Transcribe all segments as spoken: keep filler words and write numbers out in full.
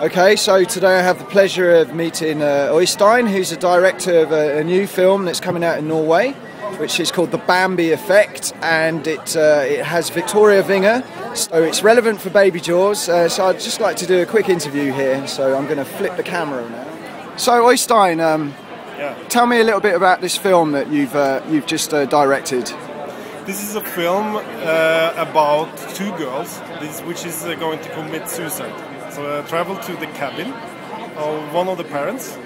Okay, so today I have the pleasure of meeting uh, Øystein, who's a director of a, a new film that's coming out in Norway, which is called The Bambi Effect, and it, uh, it has Victoria Winge, so it's relevant for Baby Jaws, uh, so I'd just like to do a quick interview here, so I'm going to flip the camera now. So Øystein, um, yeah. tell me a little bit about this film that you've, uh, you've just uh, directed. This is a film uh, about two girls, this, which is uh, going to commit suicide. So uh, travel to the cabin of one of the parents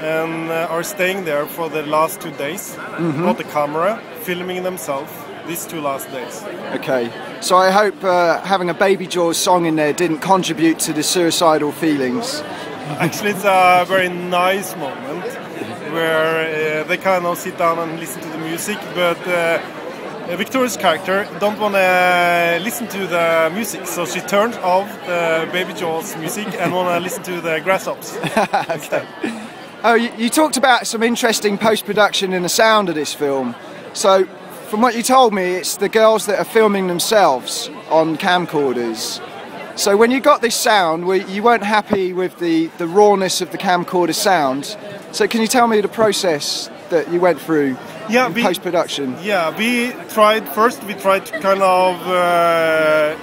and uh, are staying there for the last two days, mm-hmm. Got the camera, filming themselves these two last days. Okay, so I hope uh, having a Baby Jaws song in there didn't contribute to the suicidal feelings. Actually, it's a very nice moment where uh, they kind of sit down and listen to the music, but uh, Victoria's character don't want to listen to the music, so she turned off the Baby Jaws music and want to listen to the grasshoppers. Okay. Oh, you, you talked about some interesting post-production in the sound of this film. So, from what you told me, it's the girls that are filming themselves on camcorders. So when you got this sound, were, you weren't happy with the, the rawness of the camcorder sound. So can you tell me the process that you went through yeah, in post-production? Yeah, we tried, first we tried to kind of uh,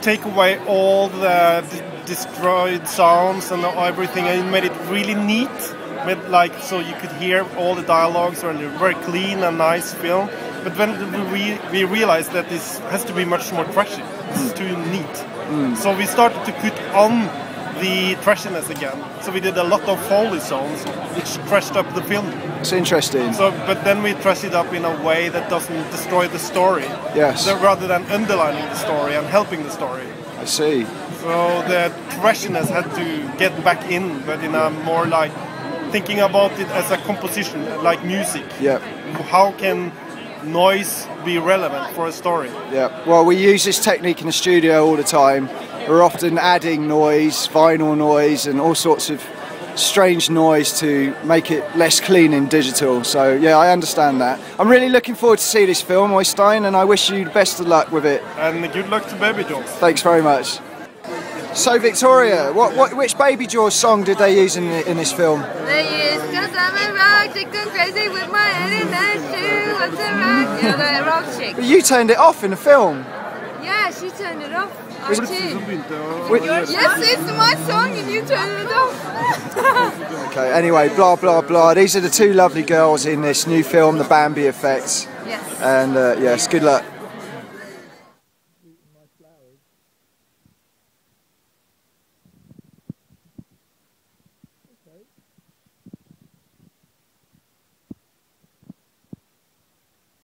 take away all the d destroyed sounds and everything, and made it really neat, made, like, so you could hear all the dialogues, and a very clean and nice film. But then we, we realized that this has to be much more trashy, this is too neat. Mm. So we started to put on the trashiness again. So we did a lot of Foley songs, which trashed up the film. It's interesting. So, but then we trash it up in a way that doesn't destroy the story. Yes. So rather than underlining the story and helping the story. I see. So the trashiness had to get back in, but in a more like thinking about it as a composition, like music. Yeah. How can noise be relevant for a story? Yeah. Well, we use this technique in the studio all the time. We're often adding noise, vinyl noise, and all sorts of strange noise to make it less clean in digital. So, yeah, I understand that. I'm really looking forward to see this film, Øystein, and I wish you the best of luck with it. And good luck to Baby Jaws. Thanks very much. So, Victoria, what, what, which Baby Jaws song did they use in, the, in this film? They used "Cause I'm a Rock Chick, Go Crazy with My Head in That Shoe, I'm a Rock, you're a rock chick." But you turned it off in the film. Yeah, she turned it off. Which, yes, it's my song and you turn it off. Okay, anyway, blah, blah, blah. These are the two lovely girls in this new film, The Bambi Effect. Yes. And, uh, yes, good luck.